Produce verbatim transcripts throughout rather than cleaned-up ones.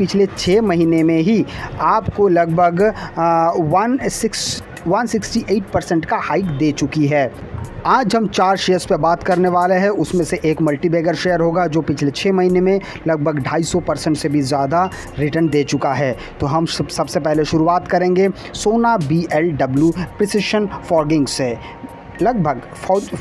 पिछले छः महीने में ही आपको लगभग one six one sixty eight percent का हाइक दे चुकी है। आज हम चार शेयर्स पे बात करने वाले हैं, उसमें से एक मल्टीबैगर शेयर होगा जो पिछले छः महीने में लगभग ढाई सौ परसेंट से भी ज़्यादा रिटर्न दे चुका है। तो हम सब सबसे पहले शुरुआत करेंगे Sona B L W precision forgings से। लगभग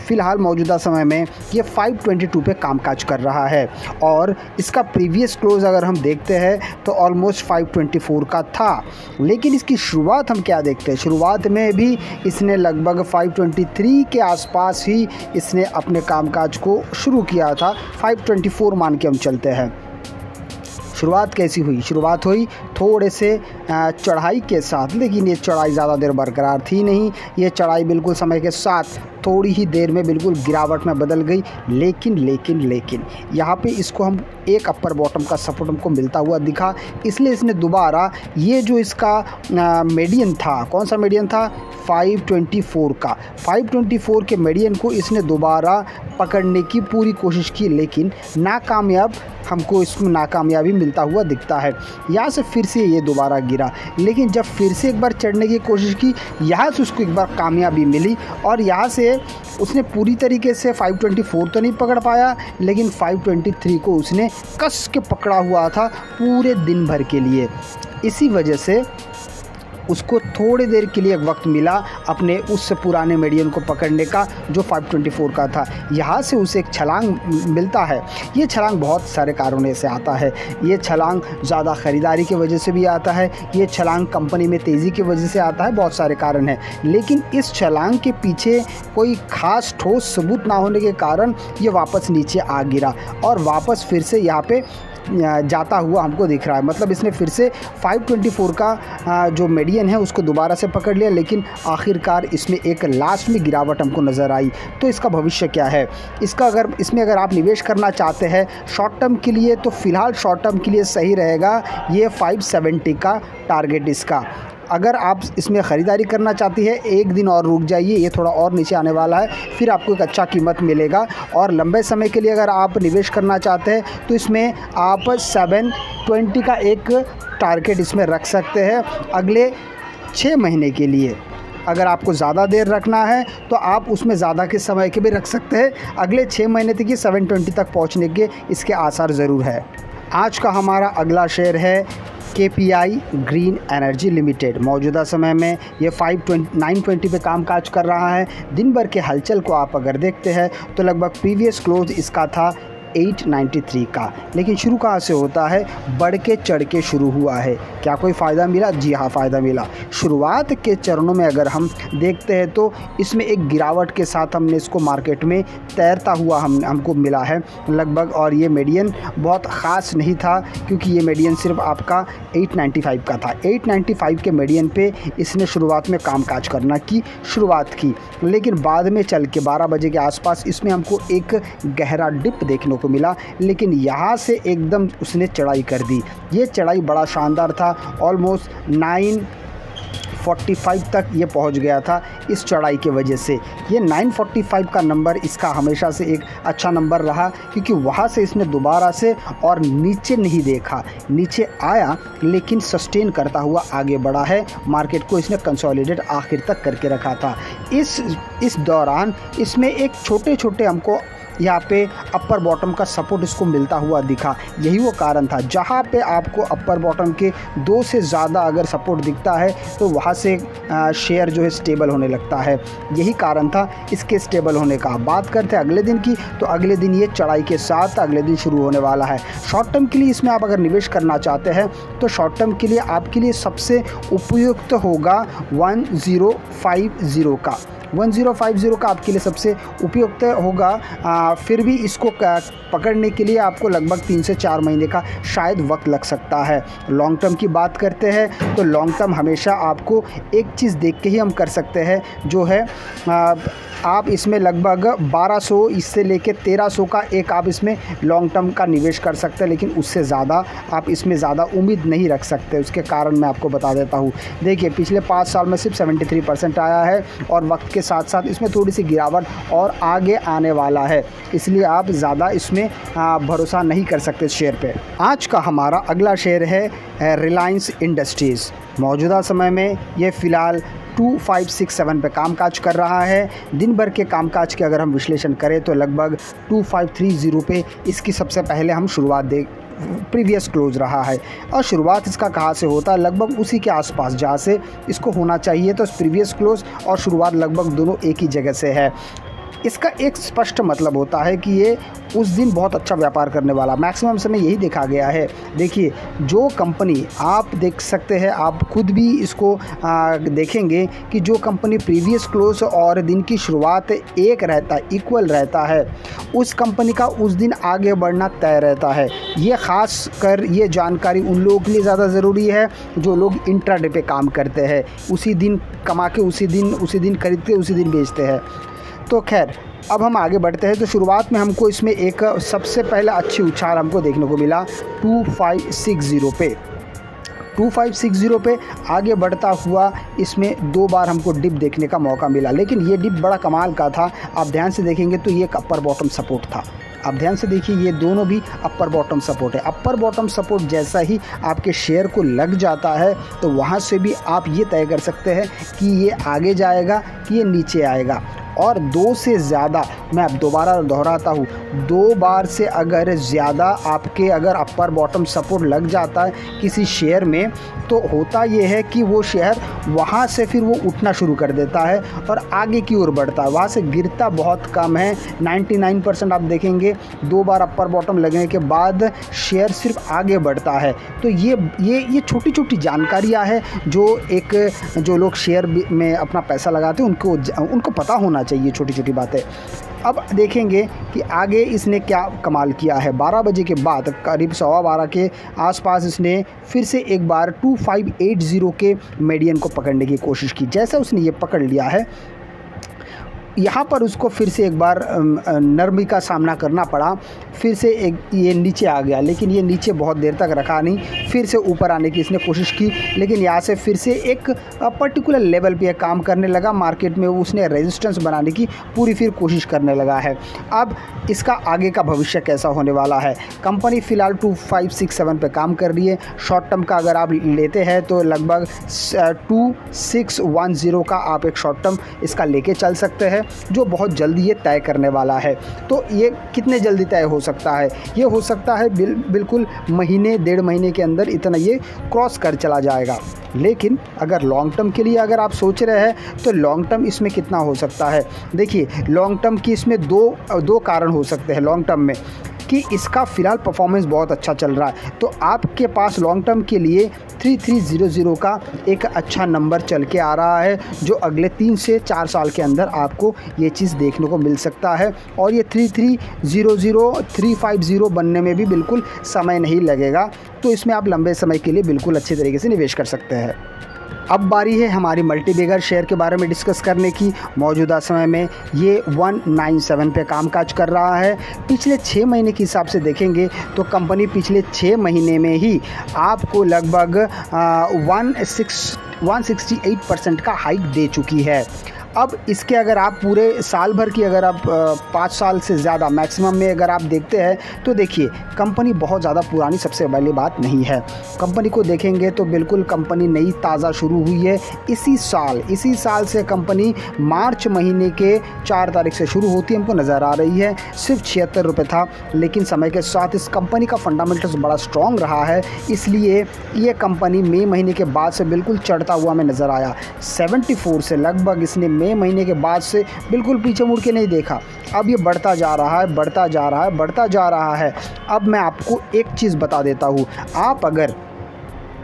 फ़िलहाल मौजूदा समय में ये पाँच सौ बाईस पे कामकाज कर रहा है और इसका प्रीवियस क्लोज अगर हम देखते हैं तो ऑलमोस्ट पाँच सौ चौबीस का था, लेकिन इसकी शुरुआत हम क्या देखते हैं, शुरुआत में भी इसने लगभग पाँच सौ तेईस के आसपास ही इसने अपने कामकाज को शुरू किया था। पाँच सौ चौबीस मान के हम चलते हैं। शुरुआत कैसी हुई? शुरुआत हुई थोड़े से चढ़ाई के साथ, लेकिन ये चढ़ाई ज़्यादा देर बरकरार थी नहीं। ये चढ़ाई बिल्कुल समय के साथ थोड़ी ही देर में बिल्कुल गिरावट में बदल गई, लेकिन लेकिन लेकिन यहाँ पे इसको हम एक अपर बॉटम का सपोर्ट हमको मिलता हुआ दिखा, इसलिए इसने दोबारा ये जो इसका मीडियन था, कौन सा मीडियन था, पाँच सौ चौबीस का, पाँच सौ चौबीस के मीडियन को इसने दोबारा पकड़ने की पूरी कोशिश की, लेकिन नाकामयाब, हमको इसमें नाकामयाबी मिलता हुआ दिखता है। यहाँ से फिर से ये दोबारा गिरा, लेकिन जब फिर से एक बार चढ़ने की कोशिश की, यहाँ से उसको एक बार कामयाबी मिली और यहाँ से उसने पूरी तरीके से पाँच सौ चौबीस तो नहीं पकड़ पाया, लेकिन पाँच सौ तेईस को उसने कस के पकड़ा हुआ था पूरे दिन भर के लिए। इसी वजह से उसको थोड़ी देर के लिए वक्त मिला अपने उस पुराने मीडियन को पकड़ने का जो पाँच सौ चौबीस का था। यहाँ से उसे एक छलांग मिलता है। ये छलांग बहुत सारे कारणों से आता है। ये छलांग ज़्यादा ख़रीदारी की वजह से भी आता है, ये छलांग कंपनी में तेज़ी की वजह से आता है, बहुत सारे कारण हैं, लेकिन इस छलांग के पीछे कोई ख़ास ठोस सबूत ना होने के कारण ये वापस नीचे आ गिरा और वापस फिर से यहाँ पर जाता हुआ हमको दिख रहा है। मतलब इसने फिर से पाँच सौ चौबीस का जो मीडियन है उसको दोबारा से पकड़ लिया, लेकिन आखिरकार इसमें एक लास्ट में गिरावट हमको नज़र आई। तो इसका भविष्य क्या है? इसका अगर इसमें अगर आप निवेश करना चाहते हैं शॉर्ट टर्म के लिए, तो फ़िलहाल शॉर्ट टर्म के लिए सही रहेगा ये पाँच सौ सत्तर का टारगेट इसका। अगर आप इसमें ख़रीदारी करना चाहती है, एक दिन और रुक जाइए, ये थोड़ा और नीचे आने वाला है, फिर आपको एक अच्छा कीमत मिलेगा। और लंबे समय के लिए अगर आप निवेश करना चाहते हैं तो इसमें आप सेवन ट्वेंटी का एक टारगेट इसमें रख सकते हैं अगले छः महीने के लिए। अगर आपको ज़्यादा देर रखना है तो आप उसमें ज़्यादा के समय के भी रख सकते हैं, अगले छः महीने तक ये सेवन ट्वेंटी तक पहुँचने के इसके आसार ज़रूर है। आज का हमारा अगला शेयर है K P I green energy limited. मौजूदा समय में ये पाँच सौ उनतीस पे कामकाज कर रहा है। दिन भर के हलचल को आप अगर देखते हैं तो लगभग प्रीवियस क्लोज इसका था आठ सौ तिरानवे का, लेकिन शुरू कहाँ से होता है, बढ़ के चढ़ के शुरू हुआ है। क्या कोई फ़ायदा मिला? जी हाँ, फ़ायदा मिला। शुरुआत के चरणों में अगर हम देखते हैं तो इसमें एक गिरावट के साथ हमने इसको मार्केट में तैरता हुआ हम हमको मिला है लगभग, और ये मीडियन बहुत ख़ास नहीं था क्योंकि ये मीडियन सिर्फ आपका आठ सौ पचानवे का था। आठ सौ पचानवे के मीडियन पे इसने शुरुआत में कामकाज करना की शुरुआत की, लेकिन बाद में चल के बारह बजे के आसपास इसमें हमको एक गहरा डिप देखने को मिला, लेकिन यहाँ से एकदम उसने चढ़ाई कर दी। ये चढ़ाई बड़ा शानदार था, ऑलमोस्ट नौ सौ पैंतालीस तक ये पहुँच गया था। इस चढ़ाई के वजह से ये नौ सौ पैंतालीस का नंबर इसका हमेशा से एक अच्छा नंबर रहा, क्योंकि वहाँ से इसने दोबारा से और नीचे नहीं देखा, नीचे आया लेकिन सस्टेन करता हुआ आगे बढ़ा है। मार्केट को इसने कंसोलिडेट आखिर तक करके रखा था। इस इस दौरान इसमें एक छोटे छोटे हमको यहाँ पे अपर बॉटम का सपोर्ट इसको मिलता हुआ दिखा। यही वो कारण था, जहाँ पे आपको अपर बॉटम के दो से ज़्यादा अगर सपोर्ट दिखता है तो वहाँ से शेयर जो है स्टेबल होने लगता है। यही कारण था इसके स्टेबल होने का। बात करते हैं अगले दिन की, तो अगले दिन ये चढ़ाई के साथ अगले दिन शुरू होने वाला है। शॉर्ट टर्म के लिए इसमें आप अगर निवेश करना चाहते हैं तो शॉर्ट टर्म के लिए आपके लिए सबसे उपयुक्त होगा वन ज़ीरो फाइव ज़ीरो का वन ज़ीरो फाइव ज़ीरो का आपके लिए सबसे उपयुक्त होगा। आ, फिर भी इसको पकड़ने के लिए आपको लगभग तीन से चार महीने का शायद वक्त लग सकता है। लॉन्ग टर्म की बात करते हैं तो लॉन्ग टर्म हमेशा आपको एक चीज़ देख के ही हम कर सकते हैं, जो है आ, आप इसमें लगभग बारह सौ इससे लेके तेरह सौ का एक आप इसमें लॉन्ग टर्म का निवेश कर सकते हैं, लेकिन उससे ज़्यादा आप इसमें ज़्यादा उम्मीद नहीं रख सकते। उसके कारण मैं आपको बता देता हूँ। देखिए, पिछले पाँच साल में सिर्फ सेवेंटी थ्री परसेंट आया है और वक्त इसके साथ साथ इसमें थोड़ी सी गिरावट और आगे आने वाला है, इसलिए आप ज़्यादा इसमें भरोसा नहीं कर सकते शेयर पे। आज का हमारा अगला शेयर है रिलायंस इंडस्ट्रीज़। मौजूदा समय में ये फ़िलहाल टू फाइव सिक्स सेवन पे कामकाज कर रहा है। दिन भर के कामकाज के अगर हम विश्लेषण करें तो लगभग टू फाइव थ्री ज़ीरो पे इसकी सबसे पहले हम शुरुआत देख प्रीवियस क्लोज रहा है, और शुरुआत इसका कहाँ से होता है, लगभग उसी के आसपास जहाँ से इसको होना चाहिए। तो प्रीवियस क्लोज और शुरुआत लगभग दोनों एक ही जगह से है। इसका एक स्पष्ट मतलब होता है कि ये उस दिन बहुत अच्छा व्यापार करने वाला, मैक्सिमम समय यही देखा गया है। देखिए जो कंपनी आप देख सकते हैं, आप खुद भी इसको आ, देखेंगे कि जो कंपनी प्रीवियस क्लोज और दिन की शुरुआत एक रहता है, इक्वल रहता है, उस कंपनी का उस दिन आगे बढ़ना तय रहता है। ये ख़ास कर ये जानकारी उन लोगों के लिए ज़्यादा ज़रूरी है जो लोग इंट्राडे पे काम करते हैं, उसी दिन कमा के उसी दिन उसी दिन खरीद के उसी दिन बेचते हैं। तो खैर अब हम आगे बढ़ते हैं। तो शुरुआत में हमको इसमें एक सबसे पहला अच्छी उछाल हमको देखने को मिला टू फाइव सिक्स ज़ीरो पे। टू फाइव सिक्स ज़ीरो पे आगे बढ़ता हुआ इसमें दो बार हमको डिप देखने का मौका मिला, लेकिन ये डिप बड़ा कमाल का था। आप ध्यान से देखेंगे तो ये एक अपर बॉटम सपोर्ट था। आप ध्यान से देखिए ये दोनों भी अपर बॉटम सपोर्ट है। अपर बॉटम सपोर्ट जैसा ही आपके शेयर को लग जाता है तो वहाँ से भी आप ये तय कर सकते हैं कि ये आगे जाएगा कि ये नीचे आएगा। और दो से ज़्यादा, मैं अब दोबारा दोहराता हूँ, दो बार से अगर ज़्यादा आपके अगर अपर बॉटम सपोर्ट लग जाता है किसी शेयर में तो होता ये है कि वो शेयर वहाँ से फिर वो उठना शुरू कर देता है और आगे की ओर बढ़ता है, वहाँ से गिरता बहुत कम है। निन्यानवे परसेंट आप देखेंगे दो बार अपर बॉटम लगने के बाद शेयर सिर्फ आगे बढ़ता है। तो ये ये ये छोटी छोटी जानकारियाँ है जो एक जो लोग शेयर में अपना पैसा लगाते हैं उनको उनको पता होना चाहिए, छोटी छोटी बातें। अब देखेंगे कि आगे इसने क्या कमाल किया है। बारह बजे के बाद करीब सवा बारह के आसपास इसने फिर से एक बार टू फाइव एट ज़ीरो के मेडियन को पकड़ने की कोशिश की। जैसा उसने ये पकड़ लिया है यहाँ पर उसको फिर से एक बार नरमी का सामना करना पड़ा, फिर से एक ये नीचे आ गया, लेकिन ये नीचे बहुत देर तक रखा नहीं, फिर से ऊपर आने की इसने कोशिश की, लेकिन यहाँ से फिर से एक पर्टिकुलर लेवल पे काम करने लगा। मार्केट में उसने रेजिस्टेंस बनाने की पूरी फिर कोशिश करने लगा है। अब इसका आगे का भविष्य कैसा होने वाला है। कंपनी फ़िलहाल टू फाइव सिक्स सेवन पर काम कर रही है। शॉर्ट टर्म का अगर आप लेते हैं तो लगभग टू सिक्स वन ज़ीरो का आप एक शॉर्ट टर्म इसका लेके चल सकते हैं, जो बहुत जल्दी ये तय करने वाला है। तो ये कितने जल्दी तय हो सकता है, ये हो सकता है बिल, बिल्कुल महीने डेढ़ महीने के अंदर इतना ये क्रॉस कर चला जाएगा। लेकिन अगर लॉन्ग टर्म के लिए अगर आप सोच रहे हैं तो लॉन्ग टर्म इसमें कितना हो सकता है। देखिए लॉन्ग टर्म की इसमें दो दो कारण हो सकते हैं। लॉन्ग टर्म में कि इसका फ़िलहाल परफॉर्मेंस बहुत अच्छा चल रहा है तो आपके पास लॉन्ग टर्म के लिए थ्री थ्री ज़ीरो ज़ीरो का एक अच्छा नंबर चल के आ रहा है, जो अगले तीन से चार साल के अंदर आपको ये चीज़ देखने को मिल सकता है। और ये three three zero zero three five zero बनने में भी बिल्कुल समय नहीं लगेगा, तो इसमें आप लंबे समय के लिए बिल्कुल अच्छे तरीके से निवेश कर सकते हैं। अब बारी है हमारी मल्टीबैगर शेयर के बारे में डिस्कस करने की। मौजूदा समय में ये वन नाइन सेवन पे कामकाज कर रहा है। पिछले छः महीने के हिसाब से देखेंगे तो कंपनी पिछले छः महीने में ही आपको लगभग वन सिक्सटी एट परसेंट का हाइक दे चुकी है। अब इसके अगर आप पूरे साल भर की अगर आप पाँच साल से ज़्यादा मैक्सिमम में अगर आप देखते हैं तो देखिए कंपनी बहुत ज़्यादा पुरानी सबसे पहली बात नहीं है। कंपनी को देखेंगे तो बिल्कुल कंपनी नई ताज़ा शुरू हुई है इसी साल। इसी साल से कंपनी मार्च महीने के चार तारीख से शुरू होती हमको नज़र आ रही है। सिर्फ छिहत्तर रुपये था, लेकिन समय के साथ इस कंपनी का फंडामेंटल्स बड़ा स्ट्रॉन्ग रहा है, इसलिए ये कंपनी मई महीने के बाद से बिल्कुल चढ़ता हुआ हमें नज़र आया। सेवेंटी फोर से लगभग इसने मई महीने के बाद से बिल्कुल पीछे मुड़ के नहीं देखा। अब ये बढ़ता जा रहा है, बढ़ता जा रहा है, बढ़ता जा रहा है। अब मैं आपको एक चीज़ बता देता हूँ, आप अगर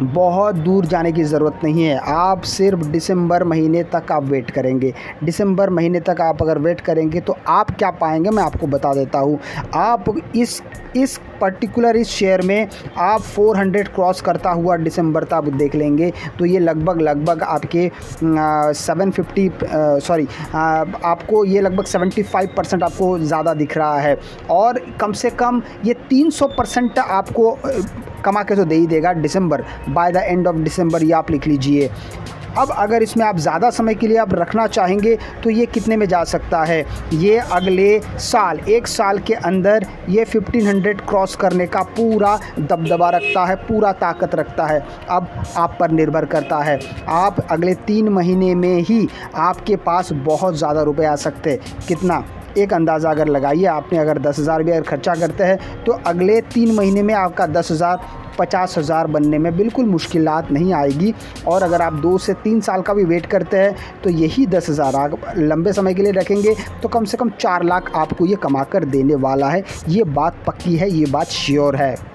बहुत दूर जाने की ज़रूरत नहीं है, आप सिर्फ दिसंबर महीने तक आप वेट करेंगे। दिसंबर महीने तक आप अगर वेट करेंगे तो आप क्या पाएंगे मैं आपको बता देता हूँ। आप इस इस पर्टिकुलर इस शेयर में आप फोर हंड्रेड क्रॉस करता हुआ दिसंबर तक आप देख लेंगे तो ये लगभग लगभग आपके सेवन फिफ्टी सॉरी आपको ये लगभग सेवेंटी फाइव परसेंट आपको ज़्यादा दिख रहा है, और कम से कम ये तीन सौ परसेंट आपको कमा के तो दे ही देगा दिसंबर। By the end of December ये आप लिख लीजिए। अब अगर इसमें आप ज़्यादा समय के लिए आप रखना चाहेंगे तो ये कितने में जा सकता है, ये अगले साल एक साल के अंदर ये फिफ्टीन हंड्रेड क्रॉस करने का पूरा दबदबा रखता है, पूरा ताकत रखता है। अब आप पर निर्भर करता है, आप अगले तीन महीने में ही आपके पास बहुत ज़्यादा रुपए आ सकते हैं। कितना, एक अंदाज़ा अगर लगाइए, आपने अगर दस हज़ार भी अगर खर्चा करते हैं तो अगले तीन महीने में आपका दस हज़ार पचास हज़ार बनने में बिल्कुल मुश्किलात नहीं आएगी। और अगर आप दो से तीन साल का भी वेट करते हैं तो यही दस हज़ार आप लंबे समय के लिए रखेंगे तो कम से कम चार लाख आपको ये कमा कर देने वाला है। ये बात पक्की है, ये बात श्योर है।